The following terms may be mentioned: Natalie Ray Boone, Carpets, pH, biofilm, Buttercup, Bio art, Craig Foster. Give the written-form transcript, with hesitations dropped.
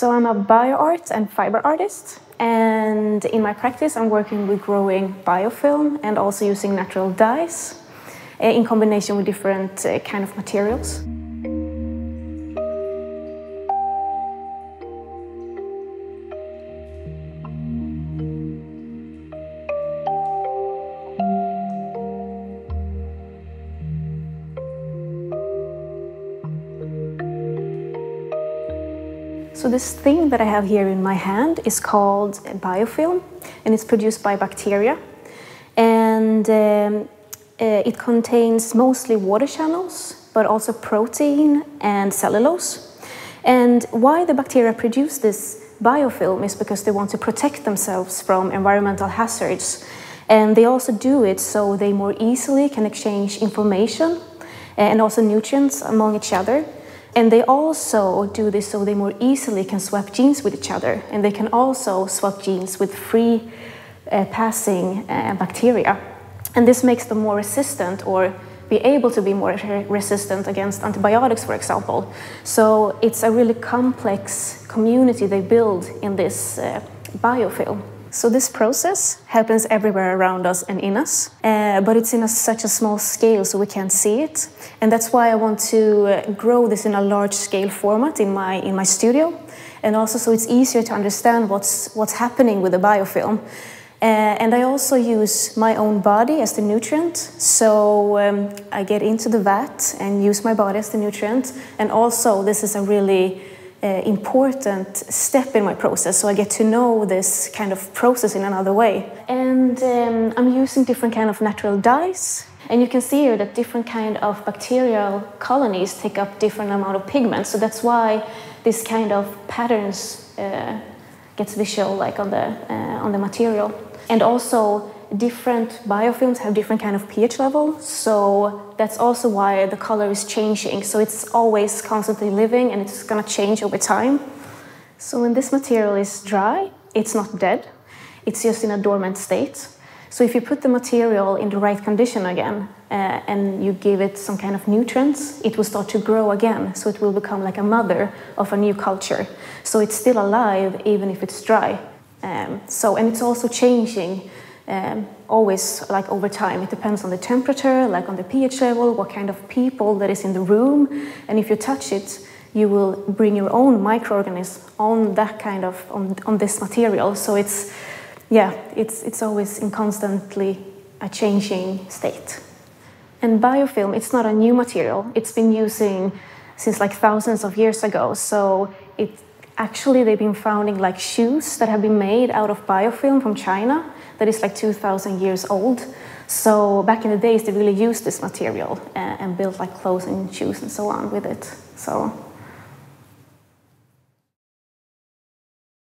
So I'm a bioart and fiber artist, and in my practice I'm working with growing biofilm and also using natural dyes in combination with different kind of materials. So this thing that I have here in my hand is called biofilm, and it's produced by bacteria, and it contains mostly water channels but also protein and cellulose. And why the bacteria produce this biofilm is because they want to protect themselves from environmental hazards, and they also do it so they more easily can exchange information and also nutrients among each other. And they also do this so they more easily can swap genes with each other, and they can also swap genes with free passing bacteria. And this makes them more resistant, or be able to be more resistant against antibiotics, for example. So it's a really complex community they build in this biofilm. So this process happens everywhere around us and in us, but it's in such a small scale so we can't see it. And that's why I want to grow this in a large scale format in my studio, and also so it's easier to understand what's happening with the biofilm. And I also use my own body as the nutrient, so I get into the vat and use my body as the nutrient. And also this is a really important step in my process, so I get to know this kind of process in another way. And I'm using different kind of natural dyes, and you can see here that different kind of bacterial colonies take up different amount of pigment, so that's why this kind of patterns gets visual, like on the material. And also different biofilms have different kind of pH level, so that's also why the color is changing. So it's always constantly living, and it's gonna change over time. So when this material is dry, it's not dead, it's just in a dormant state. So if you put the material in the right condition again, and you give it some kind of nutrients, it will start to grow again. So it will become like a mother of a new culture. So it's still alive even if it's dry. And it's also changing. Always, like over time, it depends on the temperature, like on the pH level, what kind of people that is in the room, and if you touch it, you will bring your own microorganism on that kind of on this material. So it's, yeah, it's always in constantly a changing state. And biofilm, it's not a new material; it's been using since like thousands of years ago. So it actually they've been finding like shoes that have been made out of biofilm from China. That is like 2,000 years old. So back in the days, they really used this material and built like clothes and shoes and so on with it. So.